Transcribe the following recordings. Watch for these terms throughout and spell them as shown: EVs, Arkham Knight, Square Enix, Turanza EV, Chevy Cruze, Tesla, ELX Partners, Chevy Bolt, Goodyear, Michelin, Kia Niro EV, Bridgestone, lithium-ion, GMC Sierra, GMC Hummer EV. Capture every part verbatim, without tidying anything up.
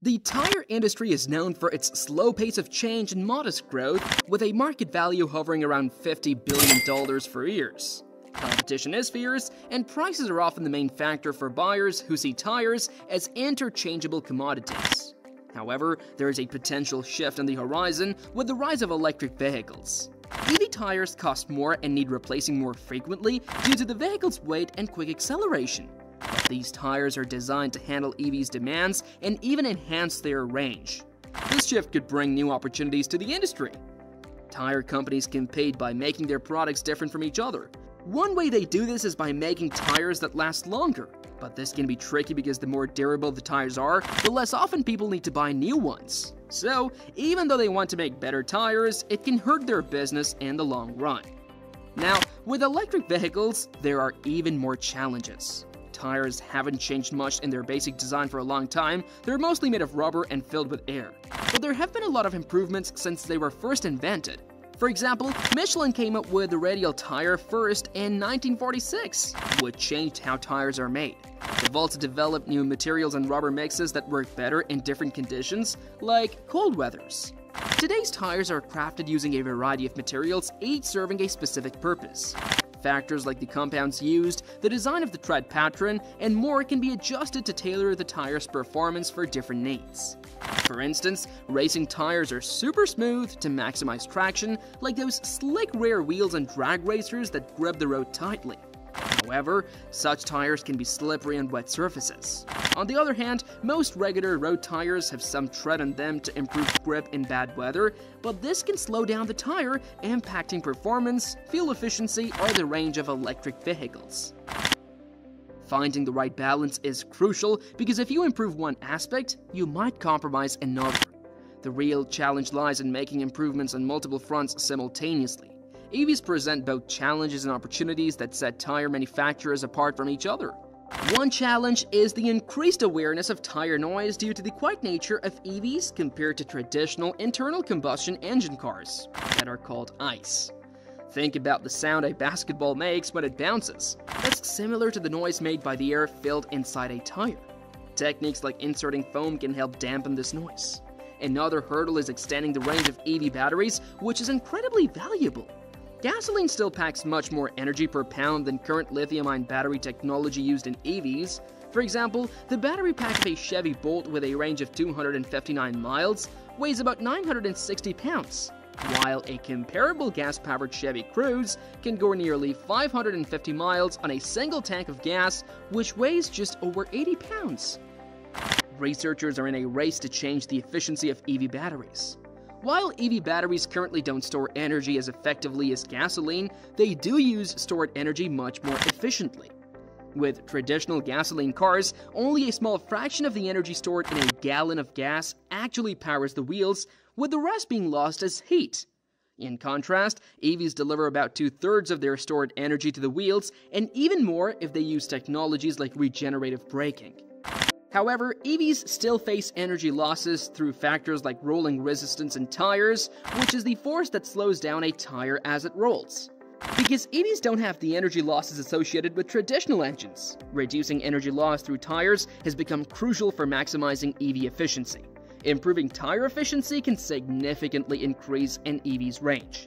The tire industry is known for its slow pace of change and modest growth, with a market value hovering around fifty billion dollars for years. Competition is fierce, and prices are often the main factor for buyers who see tires as interchangeable commodities. However, there is a potential shift on the horizon with the rise of electric vehicles. E V tires cost more and need replacing more frequently due to the vehicle's weight and quick acceleration. These tires are designed to handle E Vs' demands and even enhance their range. This shift could bring new opportunities to the industry. Tire companies compete by making their products different from each other. One way they do this is by making tires that last longer, but this can be tricky because the more durable the tires are, the less often people need to buy new ones. So, even though they want to make better tires, it can hurt their business in the long run. Now, with electric vehicles, there are even more challenges. Tires haven't changed much in their basic design for a long time. They're mostly made of rubber and filled with air. But there have been a lot of improvements since they were first invented. For example, Michelin came up with the radial tire first in nineteen forty-six, which changed how tires are made. They've also developed new materials and rubber mixes that work better in different conditions, like cold weathers. Today's tires are crafted using a variety of materials, each serving a specific purpose. Factors like the compounds used, the design of the tread pattern, and more can be adjusted to tailor the tire's performance for different needs. For instance, racing tires are super smooth to maximize traction, like those slick rear wheels on drag racers that grip the road tightly. However, such tires can be slippery on wet surfaces. On the other hand, most regular road tires have some tread on them to improve grip in bad weather, but this can slow down the tire, impacting performance, fuel efficiency, or the range of electric vehicles. Finding the right balance is crucial because if you improve one aspect, you might compromise another. The real challenge lies in making improvements on multiple fronts simultaneously. E Vs present both challenges and opportunities that set tire manufacturers apart from each other. One challenge is the increased awareness of tire noise due to the quiet nature of E Vs compared to traditional internal combustion engine cars that are called ICE. Think about the sound a basketball makes when it bounces. That's similar to the noise made by the air filled inside a tire. Techniques like inserting foam can help dampen this noise. Another hurdle is extending the range of E V batteries, which is incredibly valuable. Gasoline still packs much more energy per pound than current lithium-ion battery technology used in E Vs. For example, the battery pack of a Chevy Bolt with a range of two hundred fifty-nine miles weighs about nine hundred sixty pounds, while a comparable gas-powered Chevy Cruze can go nearly five hundred fifty miles on a single tank of gas, which weighs just over eighty pounds. Researchers are in a race to change the efficiency of E V batteries. While E V batteries currently don't store energy as effectively as gasoline, they do use stored energy much more efficiently. With traditional gasoline cars, only a small fraction of the energy stored in a gallon of gas actually powers the wheels, with the rest being lost as heat. In contrast, E Vs deliver about two-thirds of their stored energy to the wheels, and even more if they use technologies like regenerative braking. However, E Vs still face energy losses through factors like rolling resistance in tires, which is the force that slows down a tire as it rolls. Because E Vs don't have the energy losses associated with traditional engines, reducing energy loss through tires has become crucial for maximizing E V efficiency. Improving tire efficiency can significantly increase an E V's range.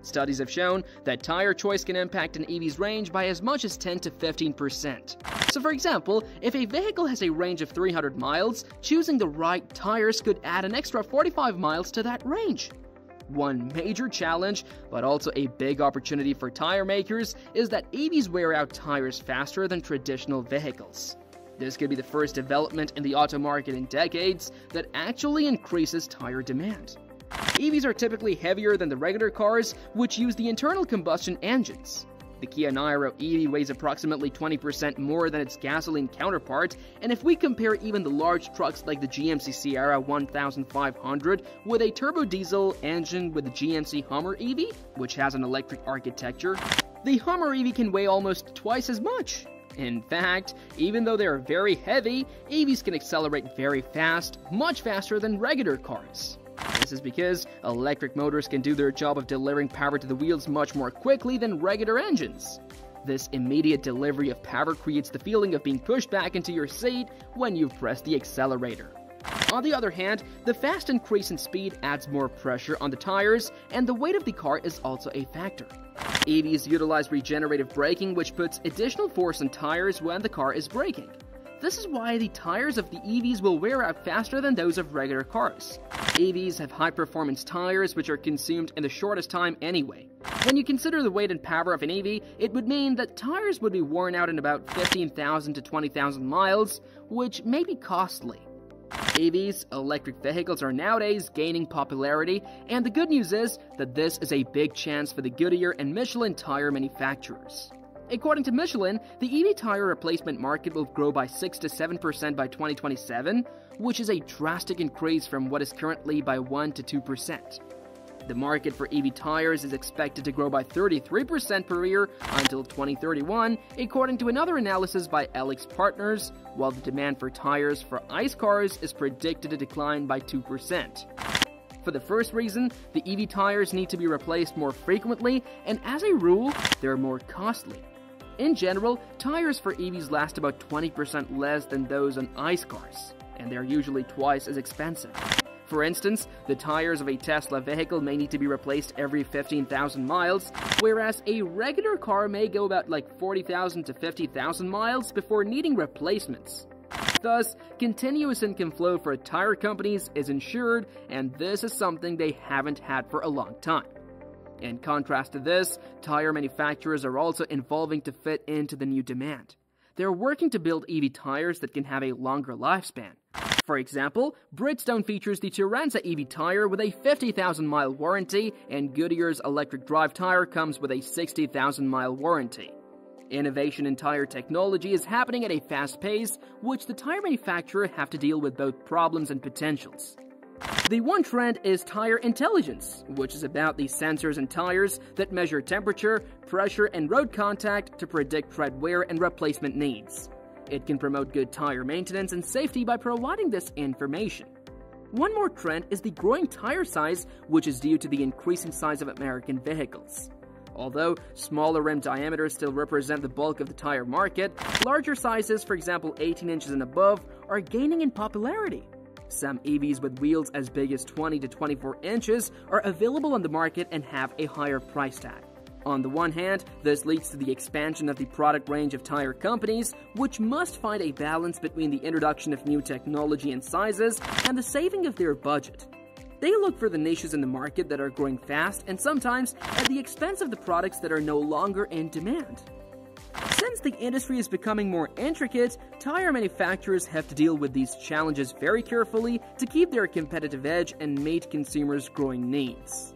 Studies have shown that tire choice can impact an E V's range by as much as ten to fifteen percent. So for example, if a vehicle has a range of three hundred miles, choosing the right tires could add an extra forty-five miles to that range. One major challenge, but also a big opportunity for tire makers, is that E Vs wear out tires faster than traditional vehicles. This could be the first development in the auto market in decades that actually increases tire demand. E Vs are typically heavier than the regular cars, which use the internal combustion engines. The Kia Niro E V weighs approximately twenty percent more than its gasoline counterpart, and if we compare even the large trucks like the G M C Sierra fifteen hundred with a turbo diesel engine with the G M C Hummer E V, which has an electric architecture, the Hummer E V can weigh almost twice as much. In fact, even though they are very heavy, E Vs can accelerate very fast, much faster than regular cars. This is because electric motors can do their job of delivering power to the wheels much more quickly than regular engines. This immediate delivery of power creates the feeling of being pushed back into your seat when you've pressed the accelerator. On the other hand, the fast increase in speed adds more pressure on the tires, and the weight of the car is also a factor. E Vs utilize regenerative braking, which puts additional force on tires when the car is braking. This is why the tires of the E Vs will wear out faster than those of regular cars. E Vs have high-performance tires which are consumed in the shortest time anyway. When you consider the weight and power of an E V, it would mean that tires would be worn out in about fifteen thousand to twenty thousand miles, which may be costly. E Vs, electric vehicles, are nowadays gaining popularity, and the good news is that this is a big chance for the Goodyear and Michelin tire manufacturers. According to Michelin, the E V tire replacement market will grow by six to seven percent by twenty twenty-seven, which is a drastic increase from what is currently by one to two percent. The market for E V tires is expected to grow by thirty-three percent per year until twenty thirty-one, according to another analysis by E L X Partners, while the demand for tires for ICE cars is predicted to decline by two percent. For the first reason, the E V tires need to be replaced more frequently, and as a rule, they're more costly. In general, tires for E Vs last about twenty percent less than those on ICE cars, and they're usually twice as expensive. For instance, the tires of a Tesla vehicle may need to be replaced every fifteen thousand miles, whereas a regular car may go about like forty thousand to fifty thousand miles before needing replacements. Thus, continuous income flow for tire companies is ensured, and this is something they haven't had for a long time. In contrast to this, tire manufacturers are also evolving to fit into the new demand. They're working to build E V tires that can have a longer lifespan. For example, Bridgestone features the Turanza E V tire with a fifty thousand mile warranty, and Goodyear's electric drive tire comes with a sixty thousand mile warranty. Innovation in tire technology is happening at a fast pace, which the tire manufacturer have to deal with both problems and potentials. The one trend is tire intelligence, which is about the sensors in tires that measure temperature, pressure, and road contact to predict tread wear and replacement needs. It can promote good tire maintenance and safety by providing this information. One more trend is the growing tire size, which is due to the increasing size of American vehicles. Although smaller rim diameters still represent the bulk of the tire market, larger sizes, for example eighteen inches and above, are gaining in popularity. Some E Vs with wheels as big as twenty to twenty-four inches are available on the market and have a higher price tag. On the one hand, this leads to the expansion of the product range of tire companies, which must find a balance between the introduction of new technology and sizes and the saving of their budget. They look for the niches in the market that are growing fast, and sometimes at the expense of the products that are no longer in demand. Since the industry is becoming more intricate, tire manufacturers have to deal with these challenges very carefully to keep their competitive edge and meet consumers' growing needs.